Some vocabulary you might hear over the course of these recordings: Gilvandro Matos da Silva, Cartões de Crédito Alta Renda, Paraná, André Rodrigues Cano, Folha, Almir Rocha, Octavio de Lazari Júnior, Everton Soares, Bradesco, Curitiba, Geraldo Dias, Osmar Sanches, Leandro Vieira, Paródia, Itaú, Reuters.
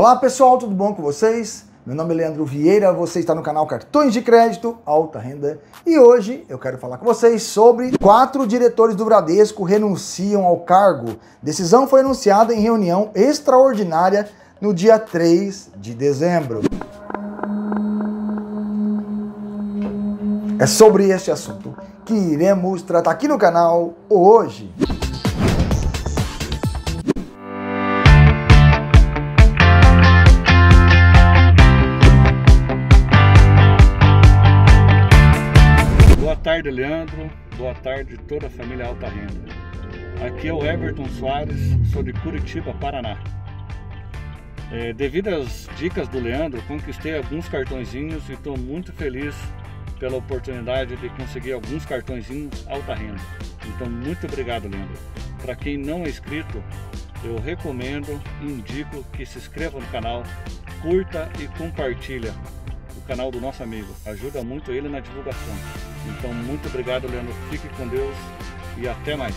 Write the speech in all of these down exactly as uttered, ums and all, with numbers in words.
Olá pessoal, tudo bom com vocês? Meu nome é Leandro Vieira, você está no canal Cartões de Crédito Alta Renda e hoje eu quero falar com vocês sobre quatro diretores do Bradesco renunciam ao cargo. Decisão foi anunciada em reunião extraordinária no dia três de dezembro. É sobre este assunto que iremos tratar aqui no canal hoje. Boa tarde, Leandro. Boa tarde, toda a família Alta Renda. Aqui é o Everton Soares, sou de Curitiba, Paraná. É, devido às dicas do Leandro, conquistei alguns cartõezinhos e estou muito feliz pela oportunidade de conseguir alguns cartõezinhos alta renda. Então, muito obrigado, Leandro. Para quem não é inscrito, eu recomendo e indico que se inscreva no canal, curta e compartilha o canal do nosso amigo. Ajuda muito ele na divulgação. Então, muito obrigado, Leandro. Fique com Deus e até mais.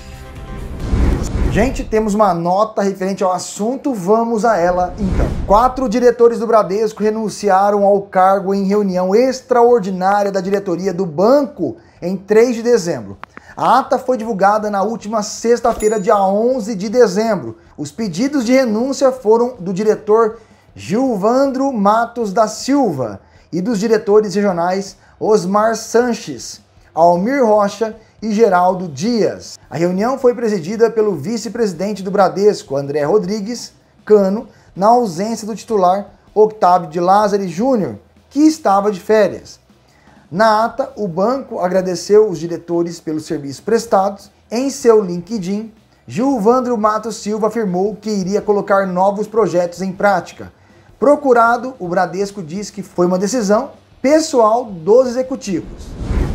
Gente, temos uma nota referente ao assunto, vamos a ela então. Quatro diretores do Bradesco renunciaram ao cargo em reunião extraordinária da diretoria do banco em três de dezembro. A ata foi divulgada na última sexta-feira, dia onze de dezembro. Os pedidos de renúncia foram do diretor Gilvandro Matos da Silva e dos diretores regionais Osmar Sanches, Almir Rocha e Geraldo Dias. A reunião foi presidida pelo vice-presidente do Bradesco, André Rodrigues Cano, na ausência do titular Octavio de Lazari Júnior, que estava de férias. Na ata, o banco agradeceu os diretores pelos serviços prestados. Em seu LinkedIn, Gilvandro Matos Silva afirmou que iria colocar novos projetos em prática. Procurado, o Bradesco diz que foi uma decisão pessoal dos executivos.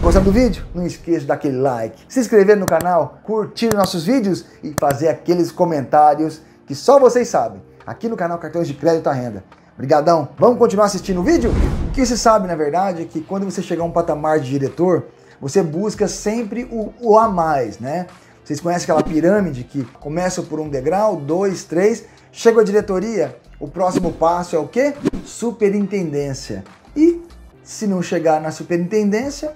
Gostaram do vídeo? Não esqueça de dar aquele like, se inscrever no canal, curtir nossos vídeos e fazer aqueles comentários que só vocês sabem, aqui no canal Cartões de Crédito à Renda. Obrigadão! Vamos continuar assistindo o vídeo? O que se sabe, na verdade, é que quando você chegar a um patamar de diretor, você busca sempre o, o a mais, né? Vocês conhecem aquela pirâmide que começa por um degrau, dois, três, chega a diretoria, o próximo passo é o quê? Superintendência. E se não chegar na superintendência,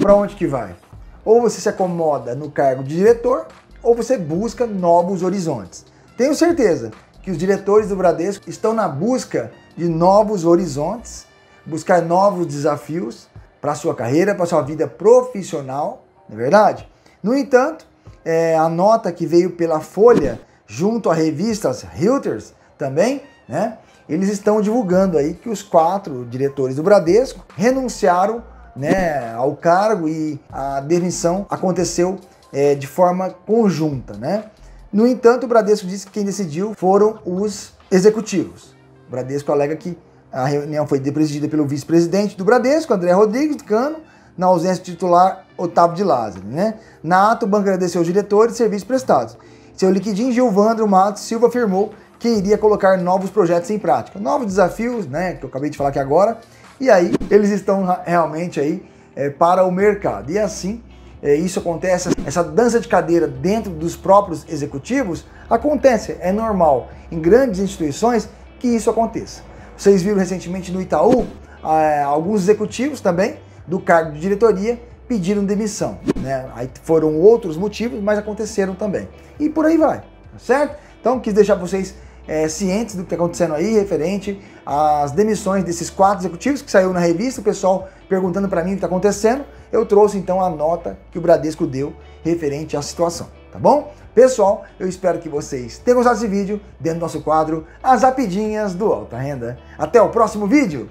para onde que vai? Ou você se acomoda no cargo de diretor, ou você busca novos horizontes. Tenho certeza que os diretores do Bradesco estão na busca de novos horizontes, buscar novos desafios para a sua carreira, para a sua vida profissional, não é verdade? No entanto, é, a nota que veio pela Folha, junto a revistas Reuters também, né? Eles estão divulgando aí que os quatro diretores do Bradesco renunciaram, né, ao cargo, e a demissão aconteceu é, de forma conjunta, né? No entanto, o Bradesco disse que quem decidiu foram os executivos. O Bradesco alega que a reunião foi presidida pelo vice-presidente do Bradesco, André Rodrigues Cano, na ausência do titular Octavio de Lazari, né? Na ata, o banco agradeceu os diretores e serviços prestados. Seu liquidinho, Gilvandro Matos Silva afirmou que iria colocar novos projetos em prática, novos desafios, né, que eu acabei de falar aqui agora. E aí, eles estão realmente aí é, para o mercado. E assim, é, isso acontece, essa dança de cadeira dentro dos próprios executivos, acontece, é normal, em grandes instituições, que isso aconteça. Vocês viram recentemente no Itaú, é, alguns executivos também, do cargo de diretoria, pediram demissão, né? Aí foram outros motivos, mas aconteceram também. E por aí vai, certo? Então, quis deixar vocês É, cientes do que está acontecendo aí, referente às demissões desses quatro executivos que saiu na revista, o pessoal perguntando para mim o que está acontecendo. Eu trouxe então a nota que o Bradesco deu referente à situação, tá bom? Pessoal, eu espero que vocês tenham gostado desse vídeo, dentro do nosso quadro As Rapidinhas do Alta Renda. Até o próximo vídeo,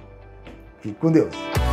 fique com Deus!